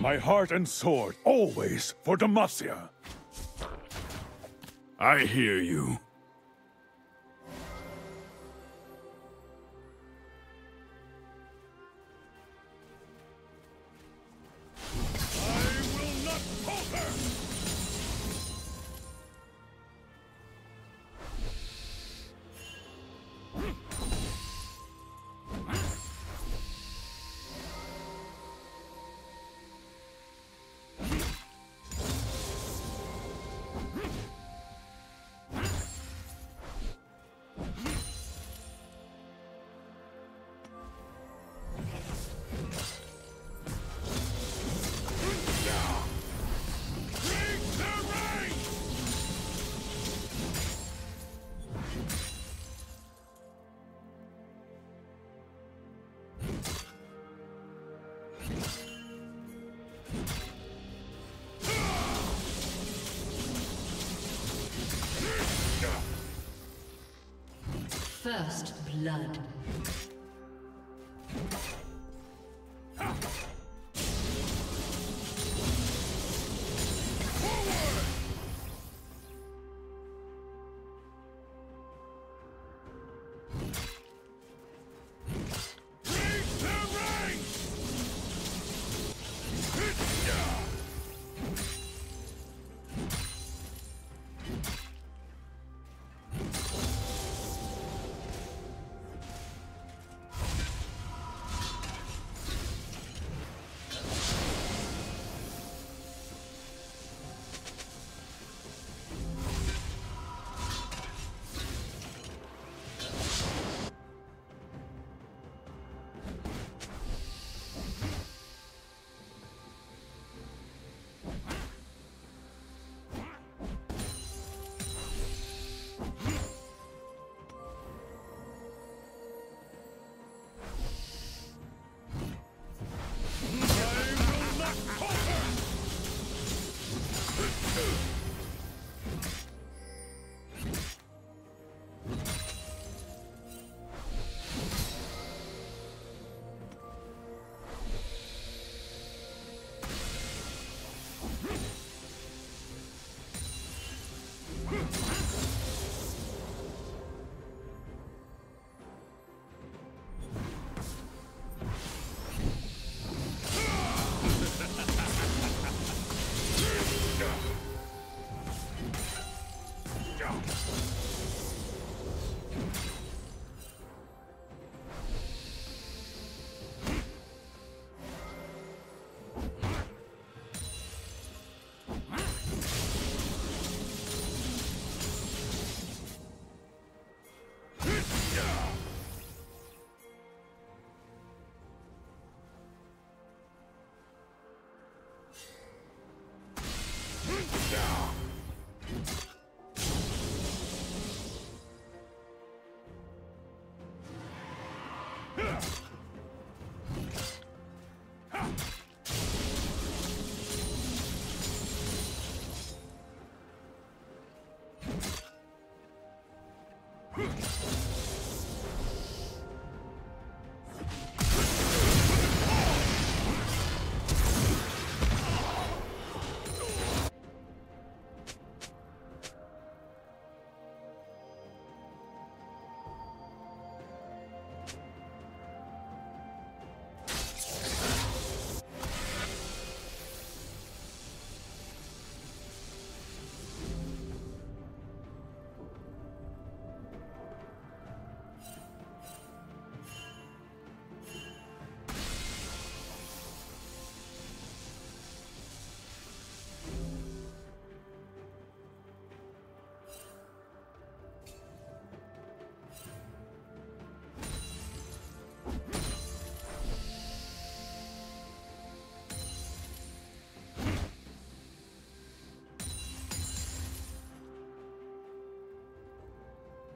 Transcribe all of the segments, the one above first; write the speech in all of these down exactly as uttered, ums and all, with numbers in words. My heart and sword, always for Demacia. I hear you. First blood.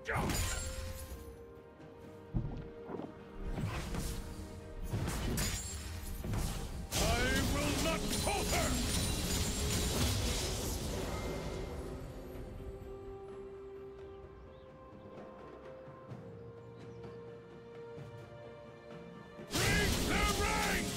Jump! Break the ranks!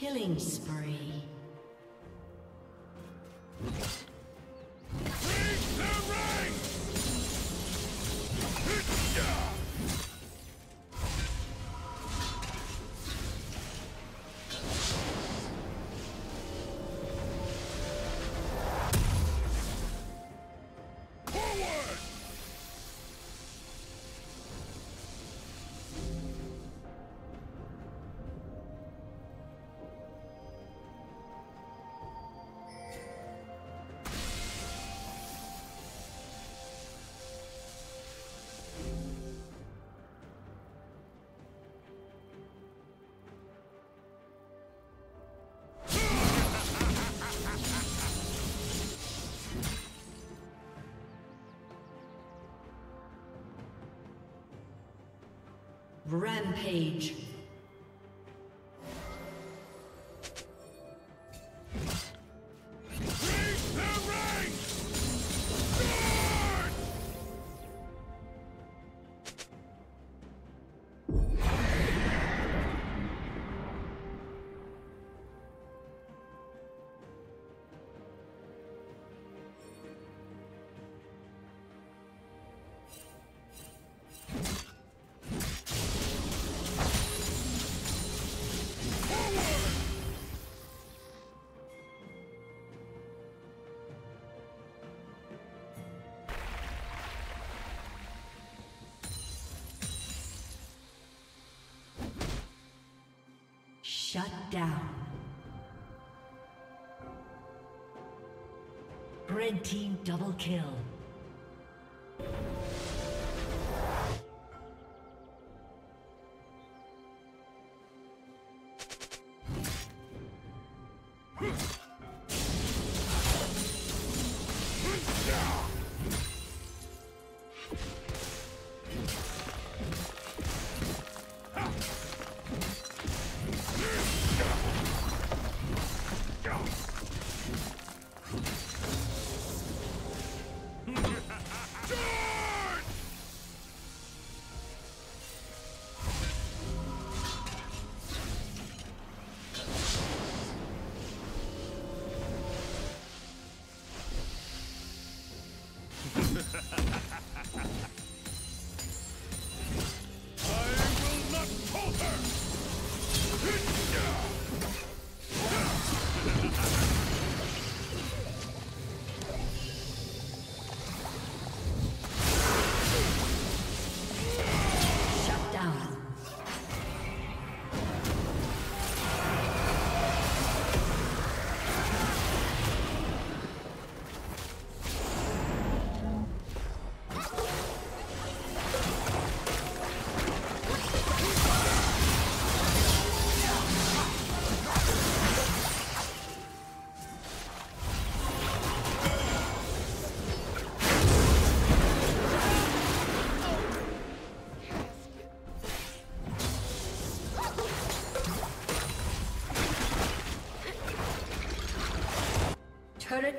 Killing spree. Rampage. Shut down. Red team double kill.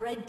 Red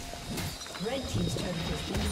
Red team's turret has been destroyed.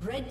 Red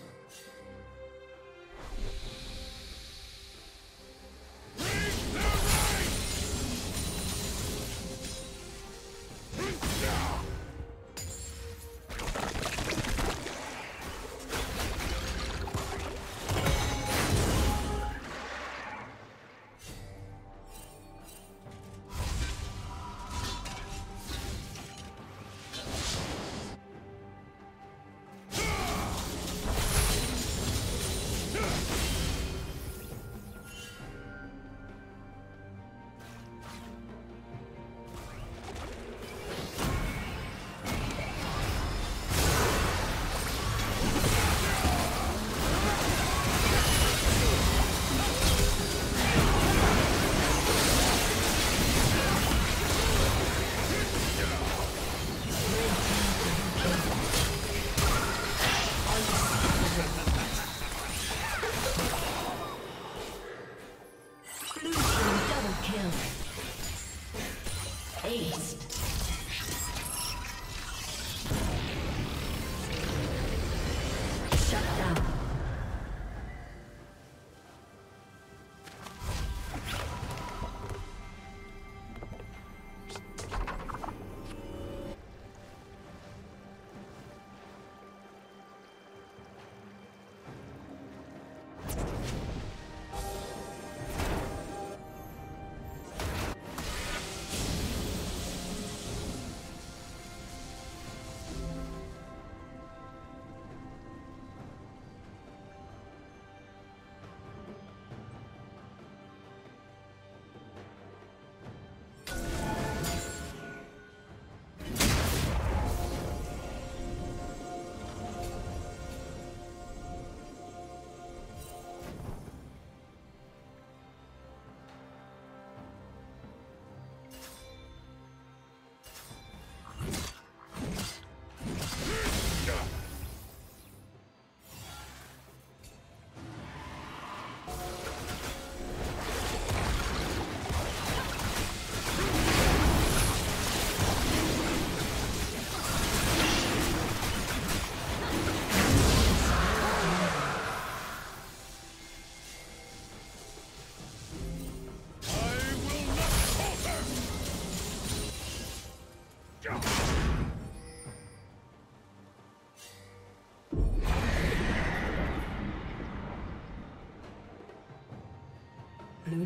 Blue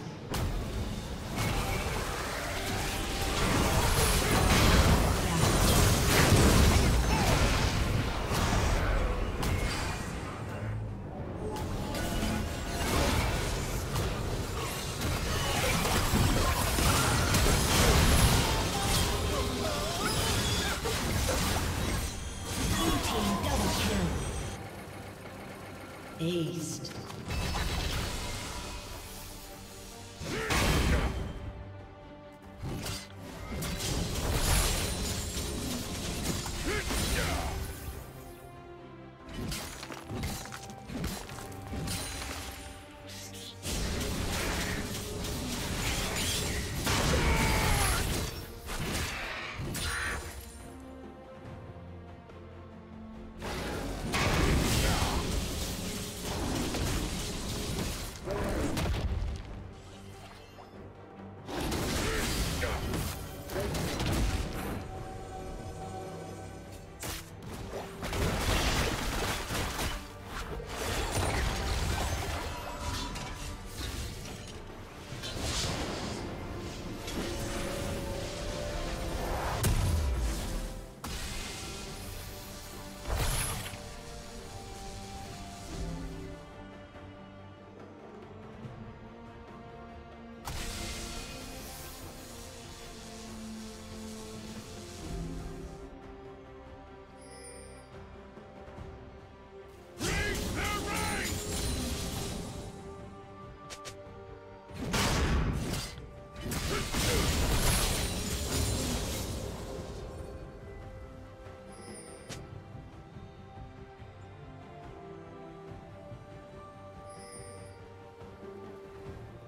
Aced.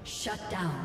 Shut down.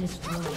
destroyed.